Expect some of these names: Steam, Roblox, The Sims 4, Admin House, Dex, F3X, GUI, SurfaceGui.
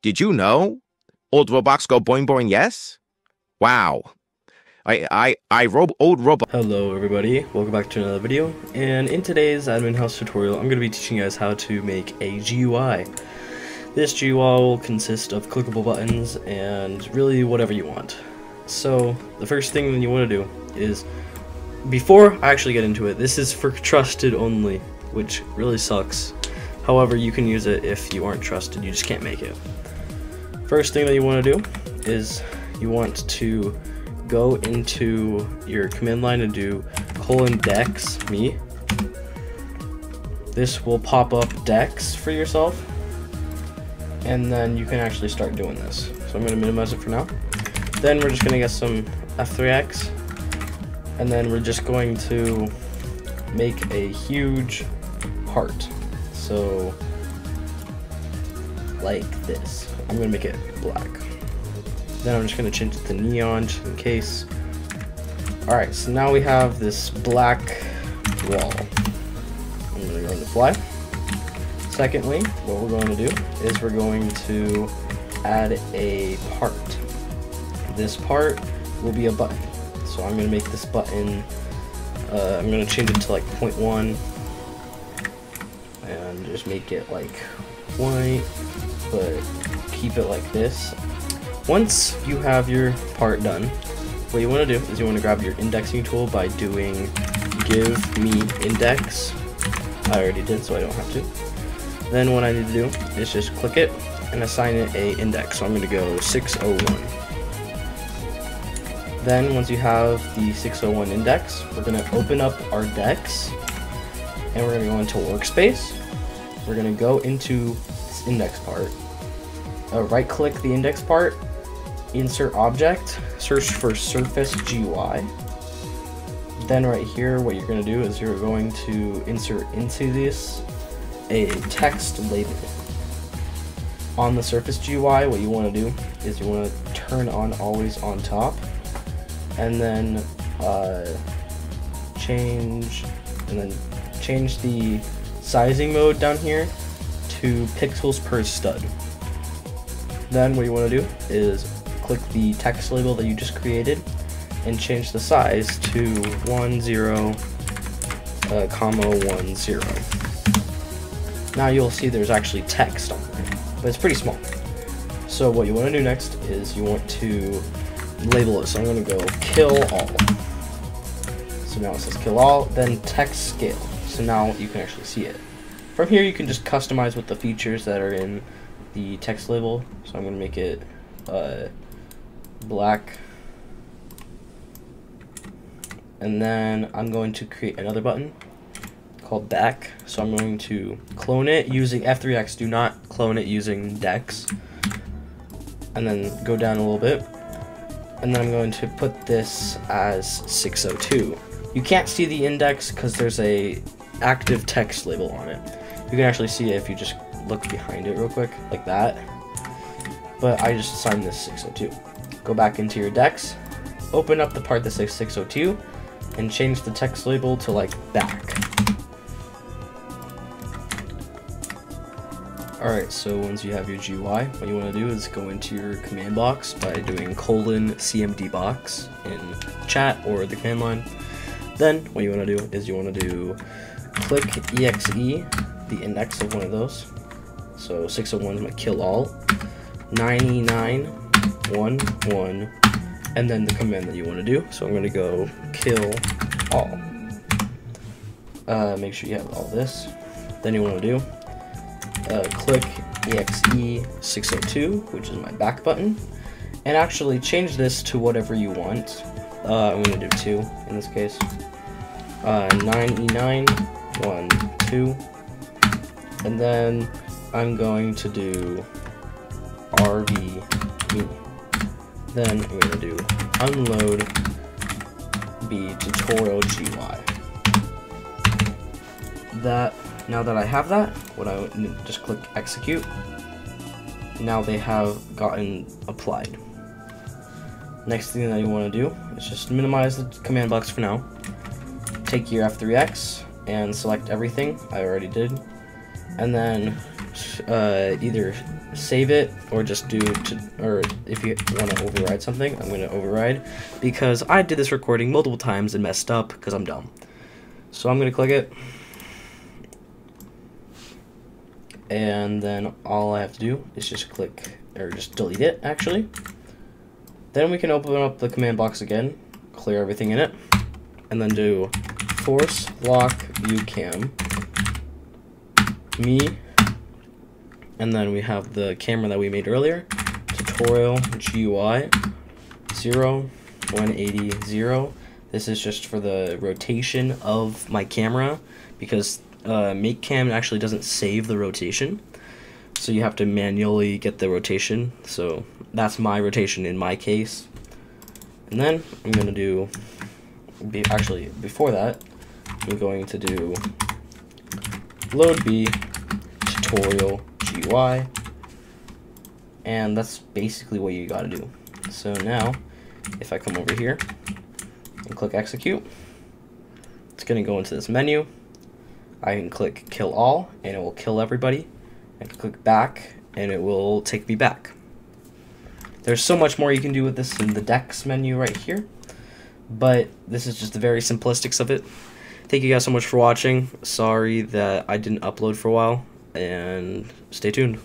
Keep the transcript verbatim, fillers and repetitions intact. Did you know? Old Roblox go boing boing yes? Wow. I, I, I, rob old Roblox. Hello everybody, welcome back to another video, and in today's Admin House tutorial, I'm going to be teaching you guys how to make a G U I. This G U I will consist of clickable buttons and really whatever you want. So, the first thing that you want to do is, before I actually get into it, this is for trusted only, which really sucks. However, you can use it if you aren't trusted, you just can't make it. First thing that you want to do is you want to go into your command line and do colon dex me. This will pop up dex for yourself, and then you can actually start doing this. So I'm going to minimize it for now. Then we're just going to get some F three X, and then we're just going to make a huge heart. So, like this. I'm gonna make it black. Then I'm just gonna change it to neon just in case. Alright, so now we have this black wall. I'm gonna go into fly. Secondly, what we're going to do is we're going to add a part. This part will be a button. So I'm gonna make this button, uh, I'm gonna change it to like zero point one. And just make it like white, but keep it like this. Once you have your part done, what you want to do is you want to grab your indexing tool by doing give me index. I already did, so I don't have to. Then what I need to do is just click it and assign it a index. So I'm going to go six oh one. Then once you have the six oh one index, we're going to open up our dex. And we're going to go into workspace. We're going to go into this index part. Uh, right click the index part, insert object, search for SurfaceGui. Then right here, what you're going to do is you're going to insert into this a text label. On the SurfaceGui, what you want to do is you want to turn on always on top, and then uh, change, and then change the sizing mode down here to pixels per stud. Then what you want to do is click the text label that you just created and change the size to one zero, comma one zero. Now you'll see there's actually text on there, but it's pretty small. So what you want to do next is you want to label it. So I'm going to go kill all. So now it says kill all, then text scale. So now you can actually see it. From here you can just customize with the features that are in the text label. So I'm going to make it uh, black. And then I'm going to create another button called back. So I'm going to clone it using F three X. Do not clone it using Dex. And then go down a little bit. And then I'm going to put this as six oh two. You can't see the index because there's a active text label on it. You can actually see it if you just look behind it real quick, like that. But I just assigned this six oh two. Go back into your dex, open up the part that says six oh two, and change the text label to like back. Alright, so once you have your G U I, what you want to do is go into your command box by doing colon C M D box in chat or the command line. Then what you want to do is you want to do click exe, the index of one of those. So six oh one is my kill all, ninety-nine, one, one, and then the command that you want to do. So I'm going to go kill all. Uh, make sure you have all this. Then you want to do uh, click exe six oh two, which is my back button, and actually change this to whatever you want. Uh, I'm going to do two in this case. Uh, nine E nine, one, two, and then I'm going to do R V me. Then I'm going to do unload B tutorial G U I. That, now that I have that, what I just click execute. Now they have gotten applied. Next thing that you want to do is just minimize the command box for now. Take your F three X and select everything. I already did. And then uh, either save it or just do to, or if you want to override something, I'm going to override because I did this recording multiple times and messed up because I'm dumb. So I'm going to click it. And then all I have to do is just click, or just delete it actually. Then we can open up the command box again, clear everything in it, and then do force lock view cam me, and then we have the camera that we made earlier, tutorial G U I zero, one eighty, zero. This is just for the rotation of my camera because uh, make cam actually doesn't save the rotation, so you have to manually get the rotation. So that's my rotation in my case. And then I'm gonna do be actually before that I'm going to do load B tutorial G U I, and that's basically what you gotta do. So now if I come over here and click execute, it's gonna go into this menu. I can click kill all and it will kill everybody. I can click back and it will take me back. There's so much more you can do with this in the Dex menu right here, but this is just the very simplistics of it. Thank you guys so much for watching. Sorry that I didn't upload for a while, and stay tuned.